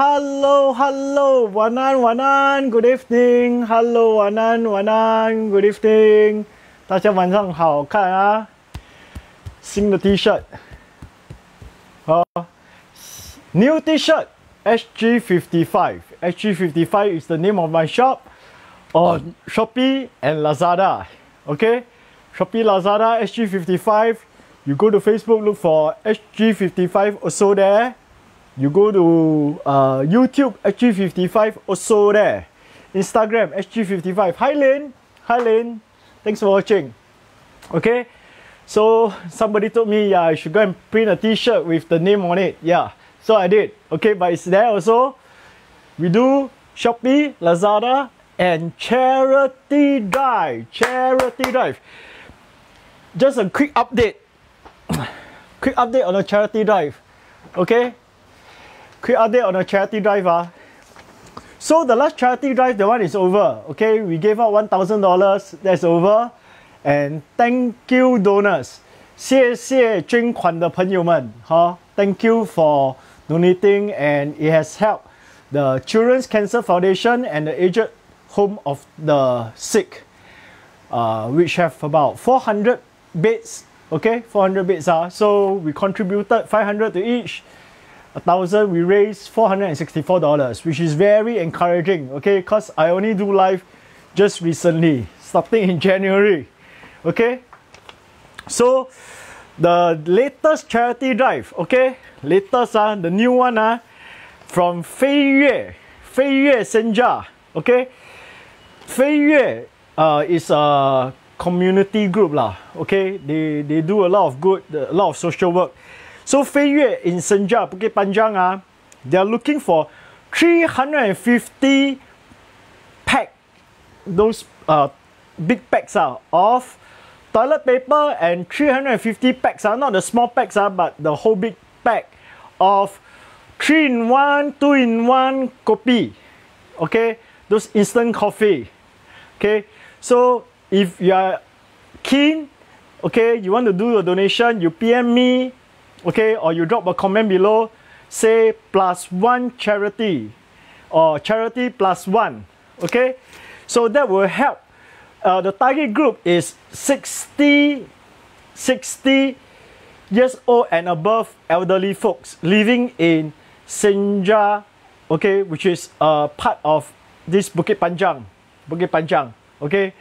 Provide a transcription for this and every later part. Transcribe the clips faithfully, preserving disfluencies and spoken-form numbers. hello, hello, wanan, wanan, good evening, hello, wanan, wanan, good evening. 大家晚上好看啊！新的 T 恤，好 ，new T 恤 S G fifty-five. S G fifty-five is the name of my shop on Shopee and Lazada. Okay, Shopee, Lazada, S G fifty-five. You go to Facebook, look for S G fifty-five also there. You go to uh, YouTube, S G fifty-five also there. Instagram, S G fifty-five. Hi Lynn, hi Lynn. Thanks for watching. Okay, so somebody told me yeah, I should go and print a T-shirt with the name on it. Yeah, so I did. Okay, but it's there also. We do Shopee, Lazada, and charity drive. Charity drive. Just a quick update. Quick update on the charity drive. Okay. Quick update on the charity drive. Ah. So the last charity drive, the one is over. Okay, we gave out one thousand dollars. That's over. And thank you donors. 谢谢捐款的朋友们, huh? Thank you for donating, and it has helped the Children's Cancer Foundation and the Aged Home of the Sick, uh, which have about four hundred beds. Okay, four hundred beds. Ah. So we contributed five hundred to each. A thousand, we raised four hundred sixty-four dollars, which is very encouraging, okay, because I only do live just recently, starting in January, okay. So the latest charity drive, okay, latest, uh, the new one, uh, from Feiyue, Feiyue Senja, okay. Feiyue uh, is a community group, lah, okay, they, they do a lot of good, a lot of social work. So Feiyue in Senja, Bukit Panjang, ah, they are looking for three hundred fifty pack, those uh, big packs ah, of toilet paper, and three hundred fifty packs, ah, not the small packs, ah, but the whole big pack of three in one, two in one kopi. Okay, those instant coffee. Okay, so if you are keen, okay, you want to do a donation, you P M me. Okay, or you drop a comment below, say plus one charity or charity plus one. Okay, so that will help. Uh, the target group is sixty, sixty years old and above elderly folks living in Senja, okay, which is a uh, part of this Bukit Panjang. Bukit Panjang, okay.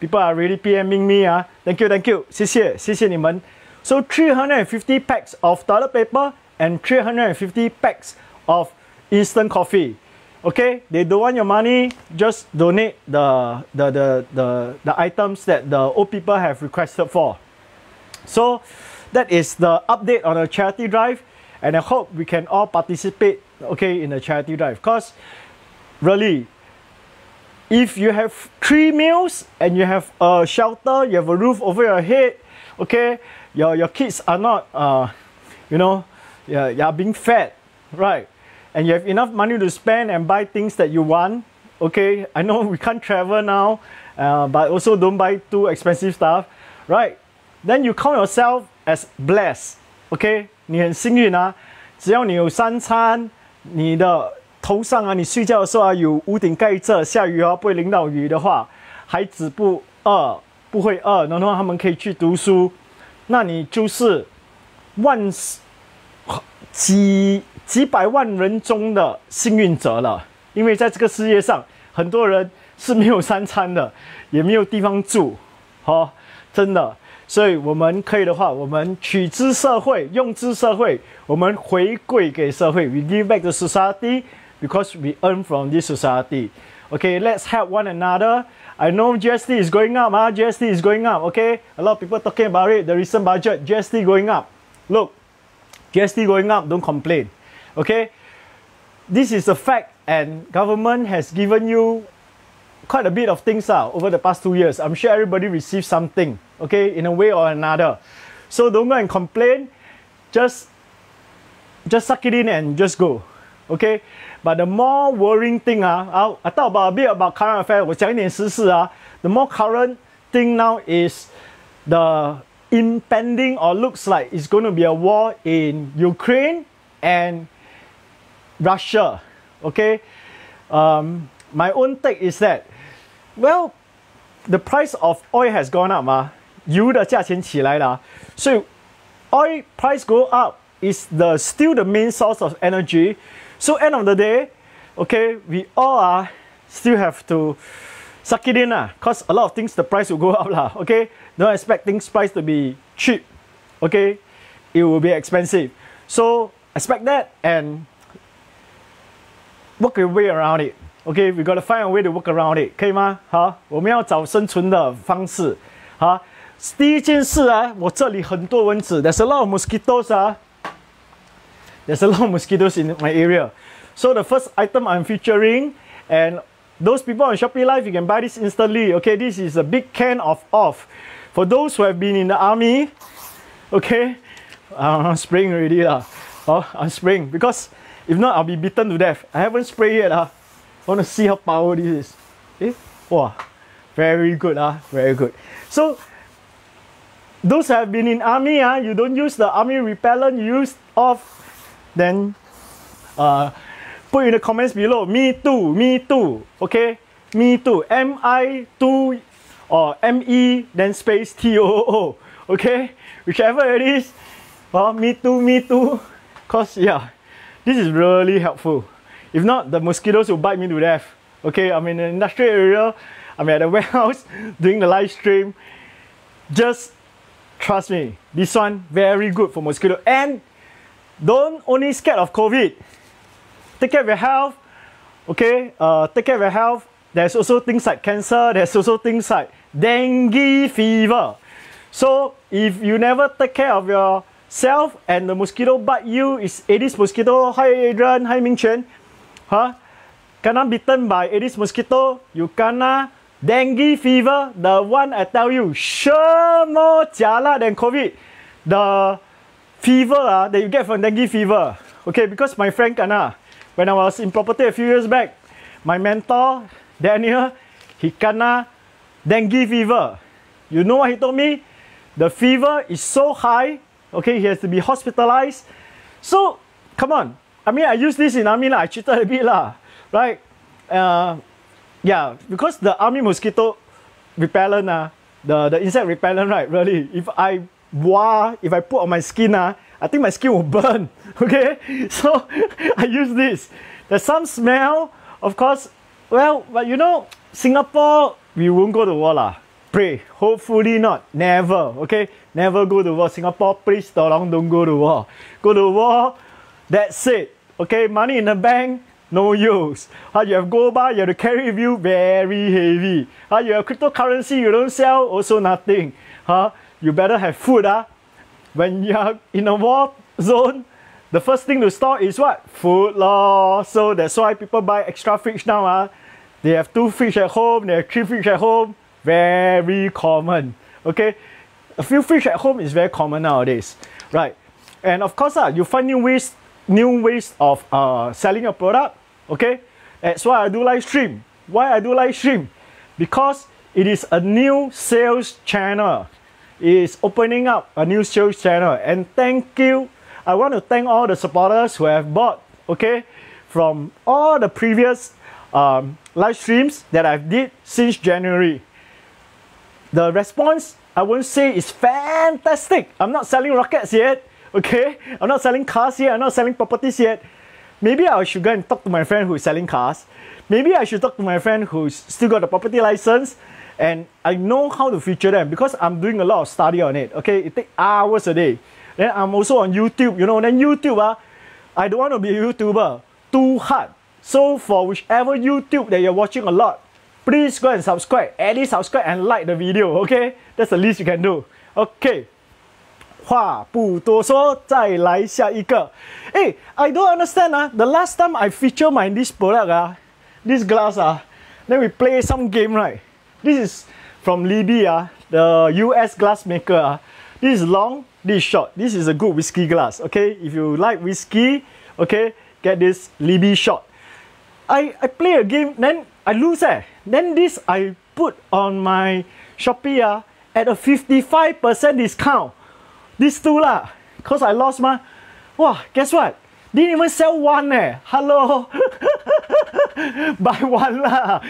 People are really PMing me. Ah. Thank you, thank you. 谢谢,谢谢你们. So three hundred fifty packs of toilet paper and three hundred fifty packs of instant coffee. Okay, they don't want your money, just donate the, the, the, the, the items that the old people have requested for. So that is the update on the charity drive, and I hope we can all participate, okay, in the charity drive. Because really, if you have three meals and you have a shelter, you have a roof over your head, okay, your, your kids are not, uh, you know, you're, you're being fed, right? And you have enough money to spend and buy things that you want, okay? I know we can't travel now, uh, but also don't buy too expensive stuff, right? Then you count yourself as blessed, okay? 你很幸运啊，只要你有三餐，你的头上啊，你睡觉的时候啊，有屋顶盖着，下雨啊不会淋到雨的话，孩子不饿，不会饿，然后他们可以去读书。 那你就是万几几百万人中的幸运者了，因为在这个世界上，很多人是没有三餐的，也没有地方住，哦，真的。所以我们可以的话，我们取之社会，用之社会，我们回馈给社会。We give back to society because we earn from this society. Okay, let's help one another. I know G S T is going up, huh? G S T is going up, okay? A lot of people talking about it, the recent budget, G S T going up. Look, G S T going up, don't complain, okay? This is a fact, and government has given you quite a bit of things uh, over the past two years. I'm sure everybody received something, okay, in a way or another. So don't go and complain, just, just suck it in and just go, okay? But the more worrying thing, uh, I thought about a bit about current affairs, 我讲一点时事啊, the more current thing now is the impending, or looks like it's going to be a war in Ukraine and Russia. Okay, um, my own take is that, well, the price of oil has gone up, ah. Oil So oil price go up is the still the main source of energy. So end of the day, okay, we all are uh, still have to suck it in, ah, cause a lot of things the price will go up, lah. Okay, don't expect things price to be cheap. Okay, it will be expensive. So expect that and work your way around it. Okay, we gotta find a way to work around it. 可以吗？好，我们要找生存的方式。好，第一件事啊，我这里很多蚊子。There's a lot of mosquitoes 啊。There's a lot of mosquitoes in my area. So the first item I'm featuring, and those people on Shopee Live, you can buy this instantly. Okay, this is a big can of off. For those who have been in the army, okay, I'm spraying already lah. Oh, I'm spraying because if not, I'll be beaten to death. I haven't sprayed yet lah. I want to see how powerful this is. Eh? Wow, very good, ah, very good. So, those who have been in army, ah, you don't use the army repellent, you use off. Then, uh, put in the comments below, me too, me too, okay? Me too, M I two or M E, then space T O O, okay? Whichever it is, well, me too, me too, cause yeah, this is really helpful. If not, the mosquitoes will bite me to death. Okay, I'm in the industrial area, I'm at a warehouse doing the live stream. Just trust me, this one very good for mosquito. And don't only scared of COVID. Take care of your health. Okay, uh, take care of your health. There's also things like cancer, there's also things like dengue fever. So if you never take care of yourself and the mosquito bite you, it's Aedes mosquito. Hi Adrian, hi Mingchen. Huh? Kena bitten by Aedes mosquito, you kena dengue fever, the one I tell you, sure more jialat than COVID. The fever uh, that you get from dengue fever. Okay, because my friend kena, when I was in property a few years back, my mentor, Daniel, he kena dengue fever. You know what he told me? The fever is so high, okay, he has to be hospitalized. So, come on. I mean, I use this in army, lah. I cheated a bit, lah. Right? Uh, yeah, because the army mosquito repellent, uh, the, the insect repellent, right? Really, if I wah, if I put on my skin, uh, I think my skin will burn. Okay? So, I use this. There's some smell, of course. Well, but you know, Singapore, we won't go to war, lah. Pray. Hopefully not. Never. Okay? Never go to war. Singapore, please, tolong, don't go to war. Go to war. That's it. Okay, money in the bank, no use. How you have gold bar, you have to carry with you, very heavy. How you have cryptocurrency, you don't sell, also nothing. Huh? You better have food. Huh? When you are in a war zone, the first thing to store is what? Food lor. So that's why people buy extra fridge now. Huh? They have two fridge at home, they have three fridge at home. Very common. Okay, a few fridge at home is very common nowadays. Right, and of course, huh, you find new ways new ways of uh, selling your product, okay? That's why I do live stream. Why I do live stream? Because it is a new sales channel. It is opening up a new sales channel. And thank you. I want to thank all the supporters who have bought, okay? From all the previous um, live streams that I've did since January. The response, I won't say is fantastic. I'm not selling rockets yet. Okay, I'm not selling cars yet, I'm not selling properties yet. Maybe I should go and talk to my friend who's selling cars. Maybe I should talk to my friend who's still got a property license, and I know how to feature them because I'm doing a lot of study on it. Okay, it takes hours a day. Then I'm also on YouTube, you know, then YouTube, uh, I don't want to be a YouTuber, too hard. So for whichever YouTube that you're watching a lot, please go and subscribe, at least subscribe and like the video, okay? That's the least you can do. Okay. 话不多说，再来下一个。Hey, I don't understand. Ah, the last time I feature my this product, ah, this glass, ah, then we play some game, right? This is from Libbey, ah, the U S glass maker, ah. This is long, this is short. This is a good whiskey glass. Okay, if you like whiskey, okay, get this Libbey shot. I I play a game, then I lose, eh. Then this I put on my Shopee, ah, at a fifty-five percent discount. This two lah, cause I lost ma. Wow, guess what? Didn't even sell one eh. Hello. Buy one lah.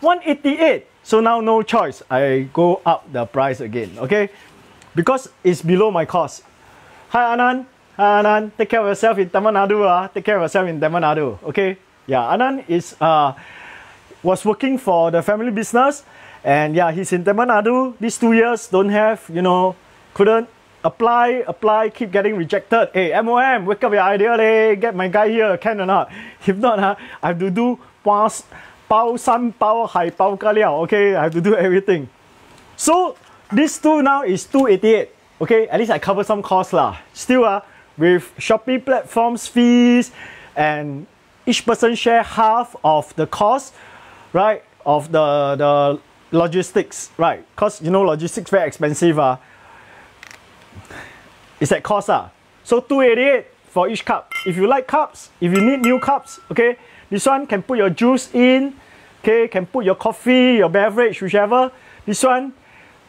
one eighty-eight. So now no choice. I go up the price again. Okay. Because it's below my cost. Hi Anand. Hi Anand. Take care of yourself in Tamil Nadu. Uh. Take care of yourself in Tamil Nadu. Okay. Yeah. Anand is, uh, was working for the family business. And yeah, he's in Tamil Nadu. These two years don't have, you know, couldn't apply, apply, keep getting rejected. Hey, M O M, wake up your idea, leh. Get my guy here, can or not? If not, huh, I have to do pass, pao san pao hai pao ka liao. Okay, I have to do everything. So this two now is two eighty-eight. Okay, at least I cover some costs lah. Still, uh, with Shopee platforms fees and each person share half of the cost, right? Of the the logistics, right? Cause you know logistics very expensive, uh. It's at cost ah. So two eighty-eight for each cup. If you like cups, if you need new cups, okay, this one can put your juice in, okay, can put your coffee, your beverage, whichever. This one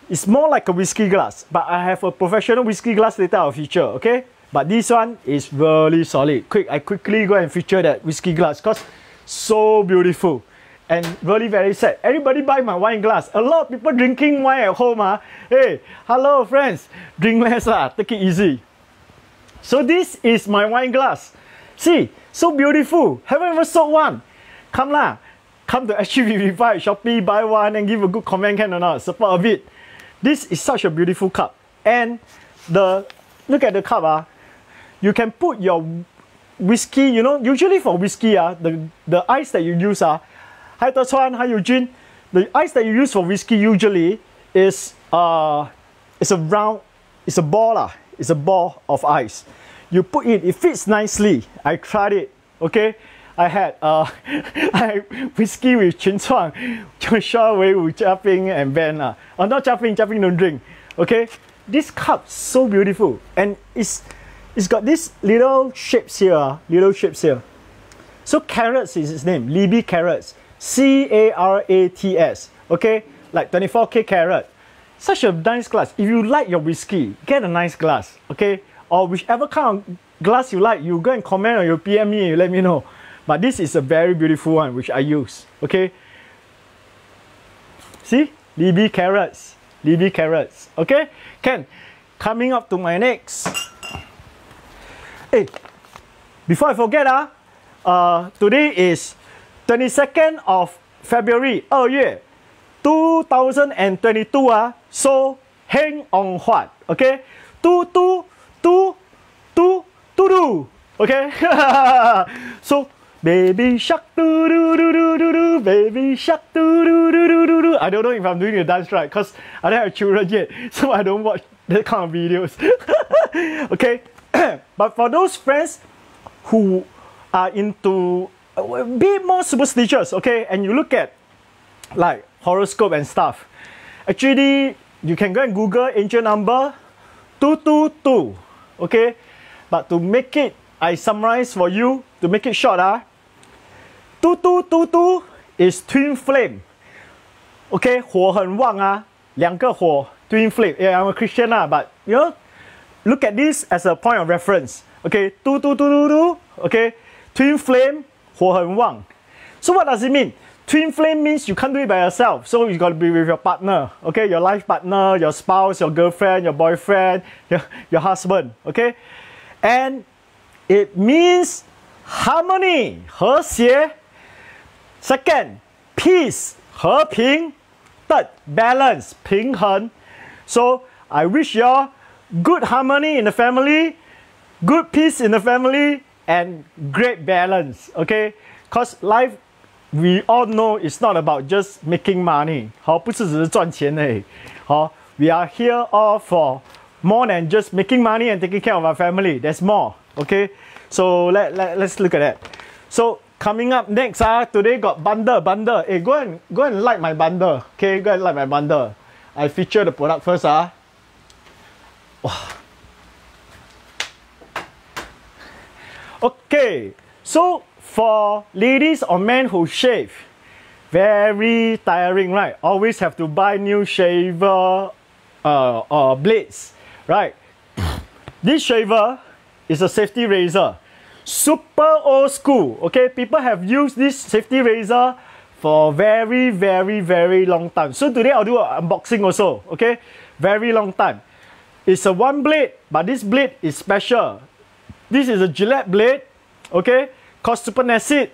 is more like a whiskey glass, but I have a professional whiskey glass later I'll feature, okay? But this one is really solid. Quick, I quickly go and feature that whiskey glass because so beautiful. And really very sad. Everybody buy my wine glass. A lot of people drinking wine at home. Huh? Hey, hello friends. Drink less. Huh? Take it easy. So this is my wine glass. See, so beautiful. Haven't even sold one. Come lah. Come to S G fifty-five, Shopee, buy one and give a good comment, can or not. Support a bit. This is such a beautiful cup. And the, look at the cup. Huh? You can put your whiskey, you know, usually for whiskey, huh, the, the ice that you use are, huh, hi Toswan, hi Eugene. The ice that you use for whiskey usually is uh, it's a round, it's a ball lah. It's a ball of ice. You put it, it fits nicely. I tried it, okay? I had uh, I whiskey with Chin Chuang, Joshua Wei with Jiaping and Ben lah. Oh, not Jiaping, Jiaping don't drink, okay? This cup's so beautiful and it's it's got these little shapes here, little shapes here. So carrots is its name, Libbey carrots. C A R A T S, okay, like twenty-four K carat. Such a nice glass. If you like your whiskey, get a nice glass, okay, or whichever kind of glass you like, you go and comment or you P M me, you let me know. But this is a very beautiful one which I use, okay. See, Libbey carrots, Libbey carrots, okay. Can coming up to my next. Hey, before I forget, uh, uh today is twenty-second of February, two thousand twenty-two, uh, so hang on what, okay? Two, two, two, two, two, two, okay? So, baby shark, doo doo doo doo doo doo, baby shark, doo doo doo doo doo doo. I don't know if I'm doing the dance right, because I don't have children yet, so I don't watch that kind of videos, okay? But for those friends who are into be more superstitious, okay, and you look at like horoscope and stuff, actually you can go and Google angel number two two two, okay, but to make it, I summarize for you to make it short, ah, two two two two is twin flame, okay, 火很旺啊, 两个火, twin flame, yeah, I'm a Christian ah, but you know, look at this as a point of reference, okay, two two two two two, okay, twin flame, 火很旺. So what does it mean? Twin flame means you can't do it by yourself. So you got to be with your partner, okay? Your life partner, your spouse, your girlfriend, your boyfriend, your, your husband, okay? And it means harmony, 和谐. Second, peace, 和平. Third, balance, 平衡. So I wish you all good harmony in the family, good peace in the family, and great balance, okay? Because life, we all know, it's not about just making money. We are here all for more than just making money and taking care of our family. There's more, okay? So let, let, let's look at that. So coming up next, uh, today got bundle, bundle. Hey, go and, go and like my bundle, okay? Go and like my bundle. I feature the product first. Uh. Wow. Okay, so for ladies or men who shave, very tiring, right? Always have to buy new shaver uh, uh, blades, right? This shaver is a safety razor. super old school. Okay, people have used this safety razor for very, very, very long time. So today I'll do an unboxing also. Okay, very long time. It's a one blade, but this blade is special. This is a Gillette blade. Okay, acid,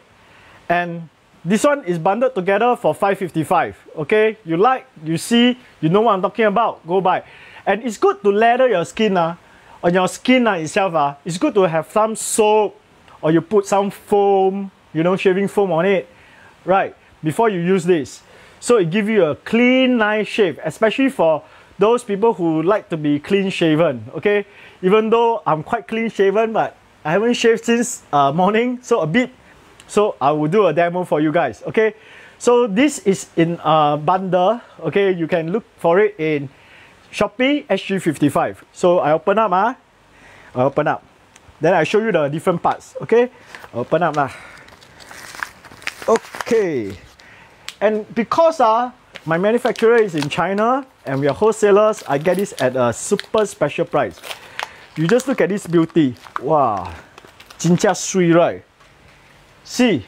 and this one is bundled together for five fifty-five. Okay, you like, you see, you know what I'm talking about. Go buy, and it's good to lather your skin. Uh, on your skin uh, itself. Uh, it's good to have some soap, or you put some foam, you know, shaving foam on it, right, before you use this. So it gives you a clean, nice shave, especially for those people who like to be clean shaven. Okay, even though I'm quite clean shaven, but I haven't shaved since uh, morning, so a bit. So I will do a demo for you guys. Okay, so this is in a bundle. Okay, you can look for it in Shopee S G fifty-five. So I open up, ah, I open up. Then I show you the different parts. Okay, open up lah. Okay, and because ah, my manufacturer is in China and we are wholesalers, I get this at a super special price. You just look at this beauty. Wow, Jinja sui, right? See,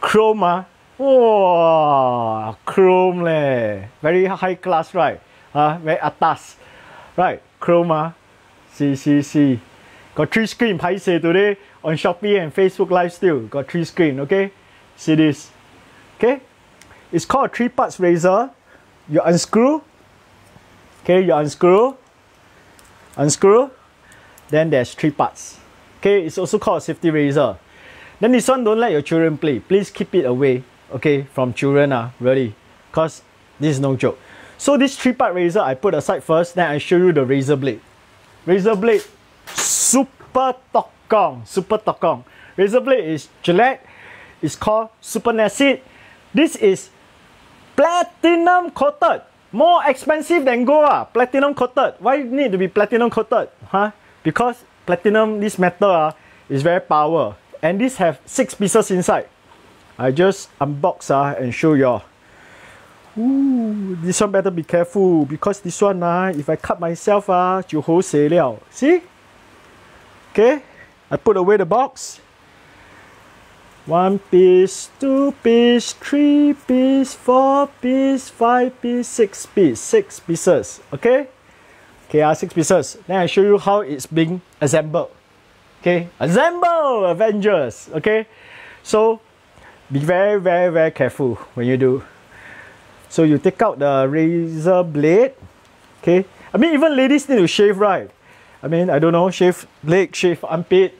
chrome, ah. Wow, chrome leh. Very high class, right? Ah, uh, very atas, right? Chrome, ah. See, see, see. Got three screen. Paise today on Shopee and Facebook Live still. Got three screen. Okay, see this. Okay, it's called a three parts razor. You unscrew. Okay, you unscrew, unscrew. Then there's three parts. Okay, it's also called a safety razor. Then this one, don't let your children play. Please keep it away, okay, from children, ah, really. Because this is no joke. So this three-part razor, I put aside first, then I show you the razor blade. Razor blade, super tokong, super tokong. Razor blade is Gillette. It's called super nasty. This is platinum coated. More expensive than gold, ah. Platinum coated. Why need to be platinum coated? Huh? Because platinum, this metal, uh, is very power, and this have six pieces inside. I just unbox uh, and show y'all. Ooh, this one better be careful, because this one, uh, if I cut myself, uh, see? Okay, I put away the box. One piece, two piece, three piece, four piece, five piece, six piece, six pieces, okay? Okay, uh, six pieces. Then I show you how it's being assembled. Okay, assemble Avengers. Okay, so be very, very, very careful when you do. So you take out the razor blade. Okay, I mean even ladies need to shave, right? I mean I don't know, shave leg, shave armpit.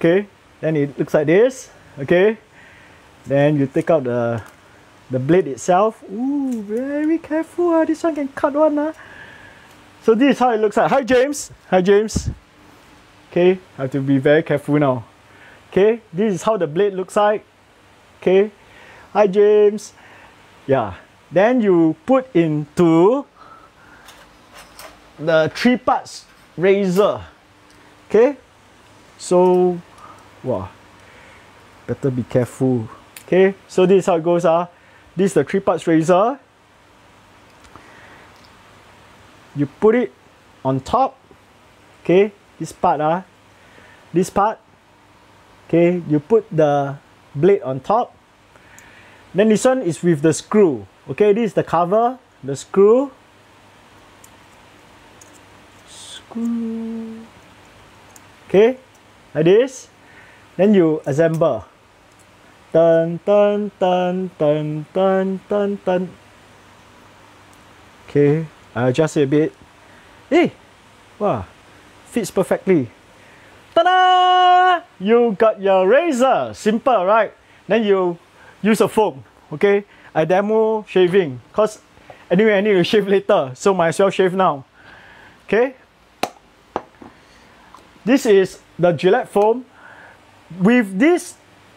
Okay, then it looks like this. Okay, then you take out the. The blade itself. Ooh, very careful. Uh. This one can cut one. Uh. So this is how it looks like. Hi James. Hi James. Okay, have to be very careful now. Okay, this is how the blade looks like. Okay. Hi James. Yeah. Then you put into the three parts razor. Okay. So, wow. Better be careful. Okay. So this is how it goes. Uh. This is the three parts razor. You put it on top. Okay, this part, ah, uh, this part. Okay, you put the blade on top. Then this one is with the screw. Okay, this is the cover, the screw. Screw. Okay, like this. Then you assemble. Dun, dun, dun, dun, dun, dun, dun. Okay, I adjust it a bit. Hey, wow, fits perfectly. Ta-da! You got your razor. Simple, right? Then you use a foam. Okay, I demo shaving, because anyway I need to shave later, so might as well shave now. Okay, this is the Gillette foam. With this,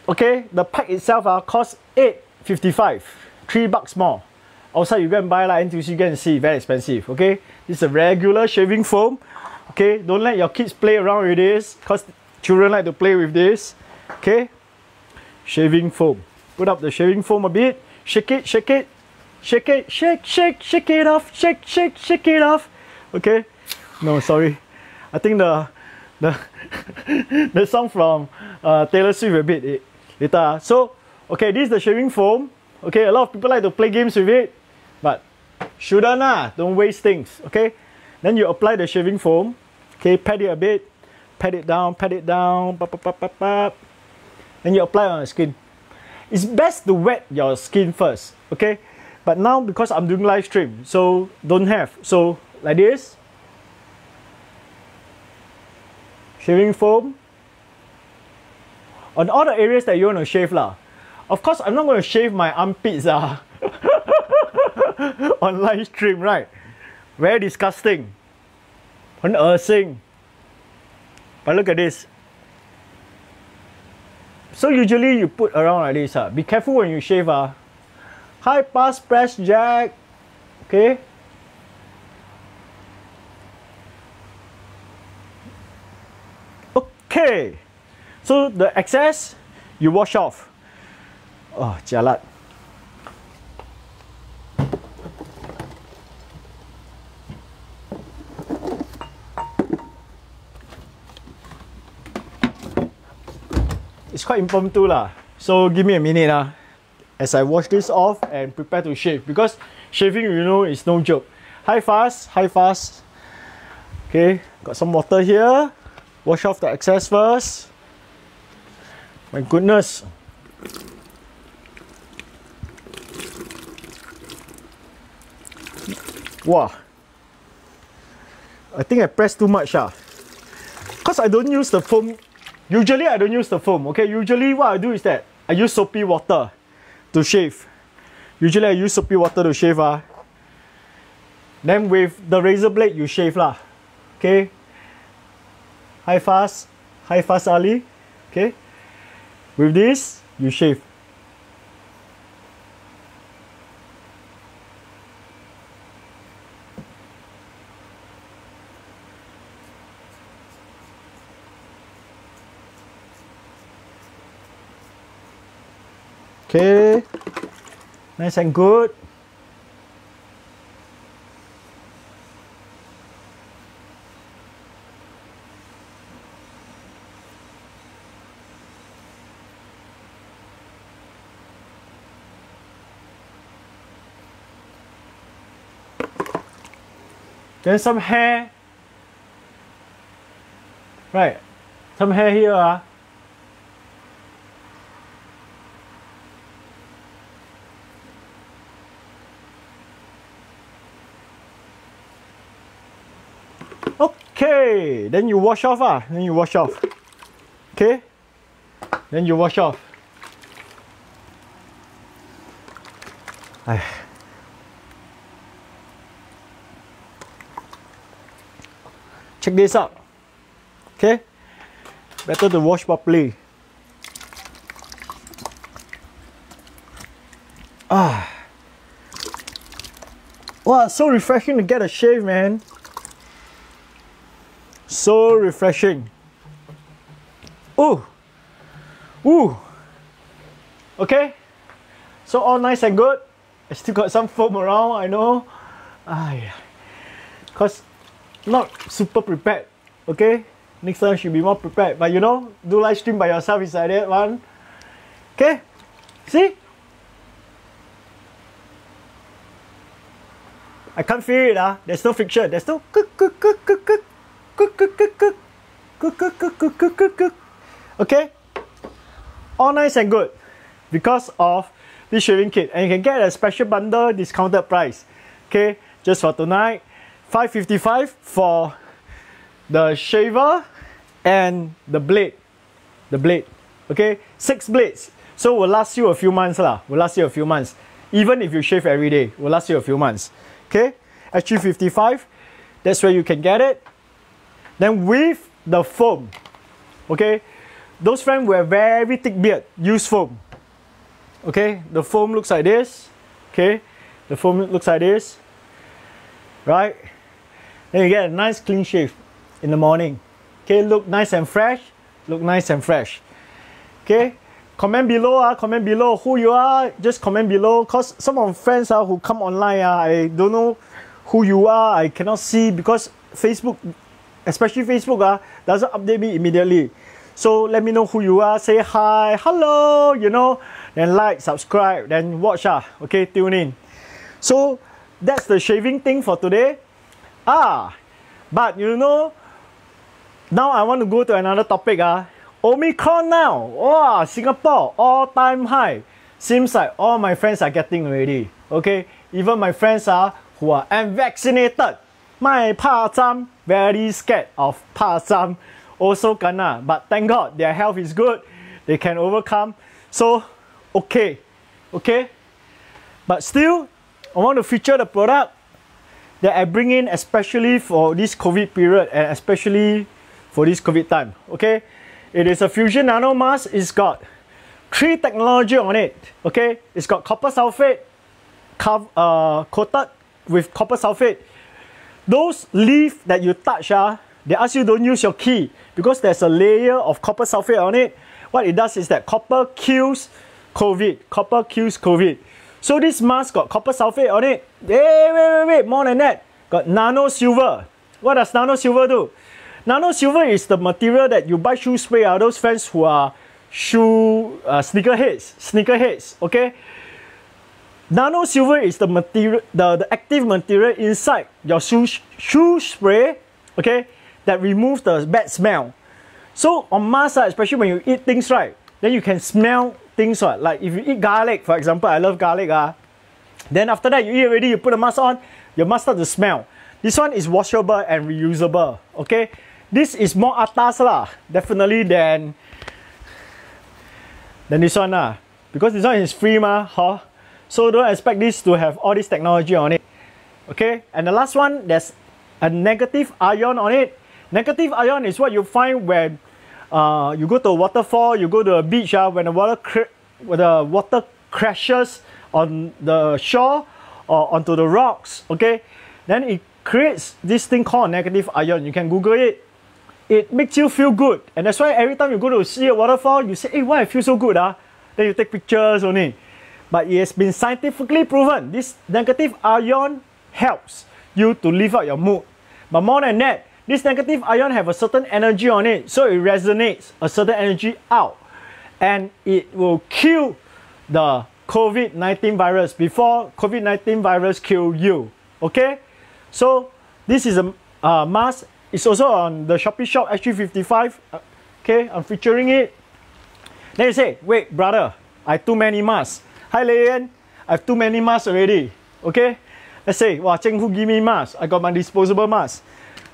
okay, the pack itself uh, costs eight fifty-five, three bucks more. Outside you go and buy like N T U C, you can see very expensive. Okay, this is a regular shaving foam. Okay, don't let your kids play around with this, because children like to play with this. Okay, shaving foam. Put up the shaving foam a bit. Shake it, shake it, shake it, shake, shake, shake it off, shake, shake, shake it off. Okay, No, sorry. I think the the the song from uh, Taylor Swift a bit it, later. So okay, this is the shaving foam. Okay, a lot of people like to play games with it, but shouldn't ah. Don't waste things. Okay, then you apply the shaving foam. Okay, pat it a bit, pat it down, pat it down, pop, pop, pop, pop, pop. Then you apply it on the skin. It's best to wet your skin first. Okay, but now because I'm doing live stream, so don't have. So like this. Shaving foam on all the areas that you want to shave lah. Of course, I'm not going to shave my armpits ah. On live stream, right? Very disgusting. But look at this. So usually you put around like this ah. Be careful when you shave ah. High pass press jack. Okay. Okay, so the excess you wash off. Oh, jalat. It's quite impromptu lah. So give me a minute lah, as I wash this off and prepare to shave, because shaving, you know, is no joke. High fast, high fast. Okay, got some water here. Wash off the excess first. My goodness. Wow. I think I pressed too much ah. Because I don't use the foam. Usually I don't use the foam. Okay, usually what I do is that I use soapy water to shave. Usually I use soapy water to shave ah. Then with the razor blade you shave lah. Okay. High fast, high fast Ali, okay? With this, you shave. Okay, nice and good. Then some hair, right? Some hair here. Uh. Okay, then you wash off. Uh. Then you wash off. Okay, then you wash off. Ay. Check this out. Okay, better to wash properly. Ah, wow, so refreshing to get a shave, man. So refreshing. Ooh, ooh. Okay, so all nice and good. I still got some foam around. I know. Ah, yeah. Cause. Not super prepared, okay? Next time should be more prepared. But you know, do live stream by yourself is like that one. Okay? See? I can't feel it ah. There's no friction. There's no okay? All nice and good because of this shaving kit. And you can get a special bundle discounted price. Okay? Just for tonight. five fifty-five for the shaver and the blade, the blade, okay, six blades, so will last you a few months lah, will last you a few months, even if you shave every day, will last you a few months, okay, S G fifty-five, that's where you can get it, then with the foam, okay, those friends who have very thick beard, use foam, okay, the foam looks like this, okay, the foam looks like this, right? Then you get a nice clean shave in the morning. Okay, look nice and fresh. Look nice and fresh. Okay, comment below. Uh, comment below who you are. Just comment below. Because some of friends uh, who come online, uh, I don't know who you are. I cannot see because Facebook, especially Facebook, uh, doesn't update me immediately. So let me know who you are, say hi, hello, you know, then like, subscribe, then watch, uh, okay, tune in. So that's the shaving thing for today. Ah, but you know, now I want to go to another topic. Uh, Omicron now, wow, Singapore, all-time high. Seems like all my friends are getting already, okay? Even my friends are, who are unvaccinated. My pa-cham, very scared of pa-cham. Also kena, but thank God their health is good, they can overcome, so okay, okay. But still, I want to feature the product that I bring in especially for this COVID period and especially for this COVID time, okay? It is a Fusion Nano Mask, it's got three technology on it, okay? It's got copper sulfate, uh, coated with copper sulfate. Those leaf that you touch, uh, they ask you don't use your key because there's a layer of copper sulfate on it. What it does is that copper kills COVID. Copper kills COVID. So this mask got copper sulfate on it. Wait, wait, wait, wait, more than that. Got nano silver. What does nano silver do? Nano silver is the material that you buy shoes with, are those friends who are shoe uh, sneakerheads, sneakerheads, okay? Nano silver is the material, the, the active material inside your shoe, shoe spray, okay? That removes the bad smell. So on mask, especially when you eat things right, then you can smell things right. Like if you eat garlic, for example, I love garlic. Uh, then after that, you eat already, you put the mask on, your mask starts to smell. This one is washable and reusable, okay? This is more atas lah, definitely than, than this one lah. Because this one is free ma, huh? So don't expect this to have all this technology on it, okay? And the last one, there's a negative ion on it. Negative ion is what you find when uh, you go to a waterfall, you go to a beach, uh, when the water cr when the water crashes on the shore or onto the rocks, okay? Then it creates this thing called negative ion. You can Google it. It makes you feel good. And that's why every time you go to see a waterfall, you say, hey, why I feel so good? Uh? Then you take pictures only. But it has been scientifically proven. This negative ion helps you to live out your mood. But more than that, this negative ion have a certain energy on it, so it resonates a certain energy out and it will kill the COVID nineteen virus before COVID nineteen virus kill you, okay? So this is a uh, mask. It's also on the Shopee shop, S G fifty-five, okay? I'm featuring it. Then you say, wait brother, I have too many masks. Hi Leon, I have too many masks already, okay? Let's say, wow, Cheng Hu give me mask, I got my disposable mask.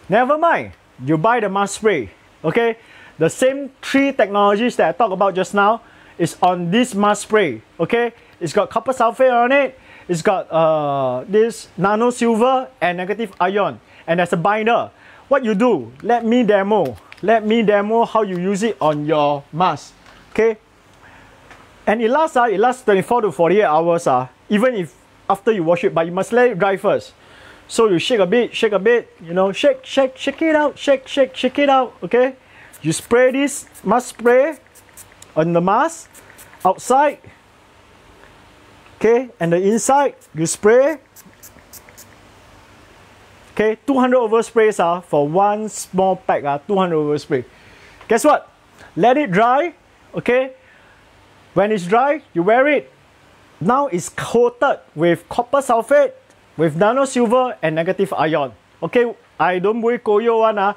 Never mind, you buy the mask spray, okay? The same three technologies that I talked about just now is on this mask spray, okay? It's got copper sulfate on it, it's got uh, this nano silver and negative ion, and there's a binder. What you do, let me demo, let me demo how you use it on your mask, okay? And it lasts, uh, it lasts twenty-four to forty-eight hours, uh, even if after you wash it, but you must let it dry first. So you shake a bit, shake a bit, you know, shake, shake, shake it out, shake, shake, shake it out, okay? You spray this mask spray on the mask, outside, okay? And the inside, you spray, okay? two hundred oversprays uh, for one small pack, uh, two hundred overspray. Guess what? Let it dry, okay? When it's dry, you wear it. Now it's coated with copper sulfate, with nano silver and negative ion. Okay, I don't buy koyo one. Uh,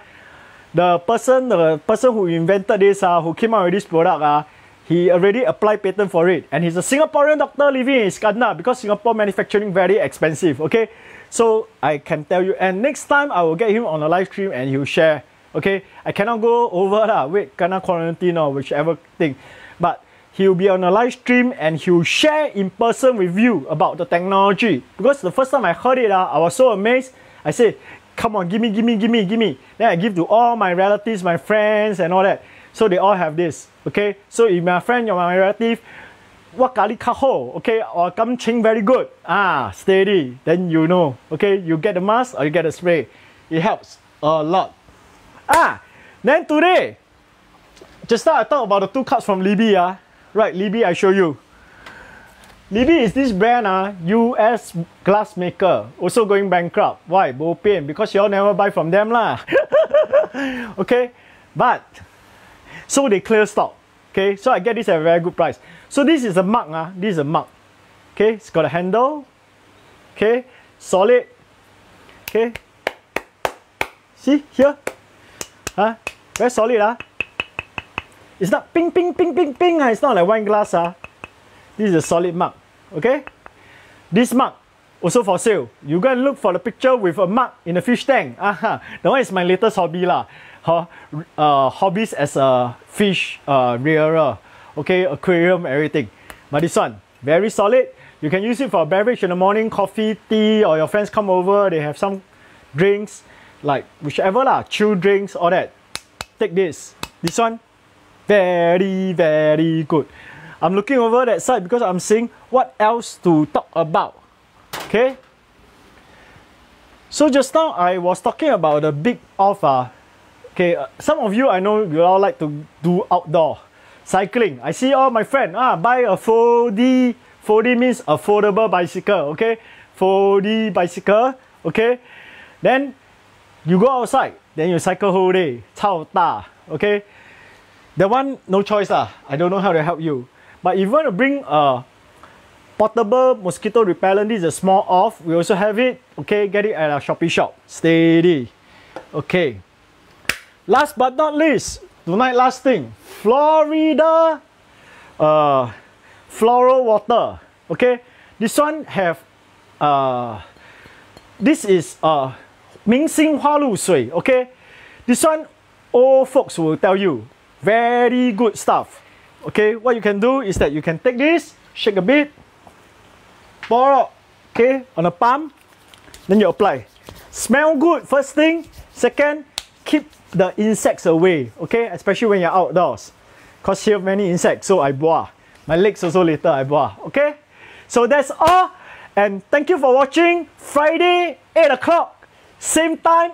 the person, the person who invented this, uh, who came out with this product, uh, he already applied patent for it. And he's a Singaporean doctor living in Iskandar because Singapore manufacturing very expensive. Okay, so I can tell you. And next time I will get him on a live stream and he'll share. Okay, I cannot go over lah. Wait, kana quarantine or whichever thing, but he'll be on a live stream and he'll share in person with you about the technology. Because the first time I heard it, uh, I was so amazed. I said, come on, give me, give me, give me, give me. Then I give to all my relatives, my friends and all that. So they all have this, okay? So if my friend or my relative, wakali kaho, okay? Or kam ching very good, ah, steady. Then you know, okay? You get the mask or you get the spray. It helps a lot. Ah, then today, just now I talked about the two cups from Libbey, ah. Uh, Right, Libbey, I show you. Libbey is this brand, uh, U S glass maker, also going bankrupt. Why? Bo pian, because you all never buy from them lah. Okay, but so they clear stock. Okay, so I get this at a very good price. So this is a mug, uh, this is a mug. Okay, it's got a handle. Okay, solid. Okay, see here, huh? Very solid, uh. It's not ping ping ping ping ping. Uh. It's not like wine glass, uh. This is a solid mug, okay? This mug, also for sale. You go and look for the picture with a mug in a fish tank. Aha, that one is my latest hobby lah. Huh? Uh, hobbies as a fish uh, rearer, okay? Aquarium, everything. But this one, very solid. You can use it for a beverage in the morning, coffee, tea, or your friends come over, they have some drinks, like whichever lah, chill drinks, all that. Take this. This one, very, very good. I'm looking over that side because I'm seeing what else to talk about. Okay? So just now I was talking about the big offer. Okay, uh, some of you I know you all like to do outdoor cycling. I see all my friends ah, buy a four D. four D means affordable bicycle. Okay? four D bicycle. Okay? Then you go outside. Then you cycle whole day. Cao ta. Okay? That one, no choice lah. I don't know how to help you. But if you want to bring a portable mosquito repellent, this is a small off. We also have it. Okay, get it at our Shopee shop. Steady. Okay. Last but not least, tonight last thing. Florida uh, floral water. Okay. This one have... Uh, this is... Uh, Mingxing Hua Lu Sui. Okay. This one, old folks will tell you. Very good stuff. Okay, what you can do is that you can take this, shake a bit, pour out, okay, on a palm, then you apply. Smell good, first thing. Second, keep the insects away, okay, especially when you're outdoors. Because here many insects, so I boah. My legs also later, I boah, okay? So that's all, and thank you for watching. Friday, eight o'clock, same time,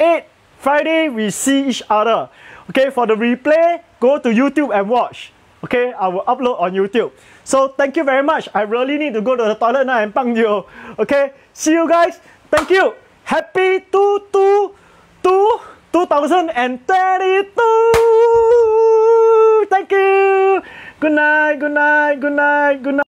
eight, Friday, we see each other. Okay, for the replay, go to YouTube and watch. Okay, I will upload on YouTube. So thank you very much. I really need to go to the toilet now and pang you. Okay, see you guys. Thank you. Happy two two two two thousand twenty-two. Thank you. Good night, good night, good night, good night.